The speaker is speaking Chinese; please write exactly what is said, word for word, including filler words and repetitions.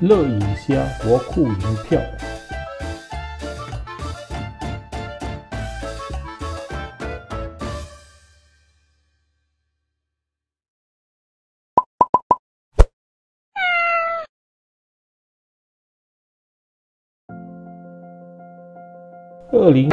乐饮虾国库银票。二零。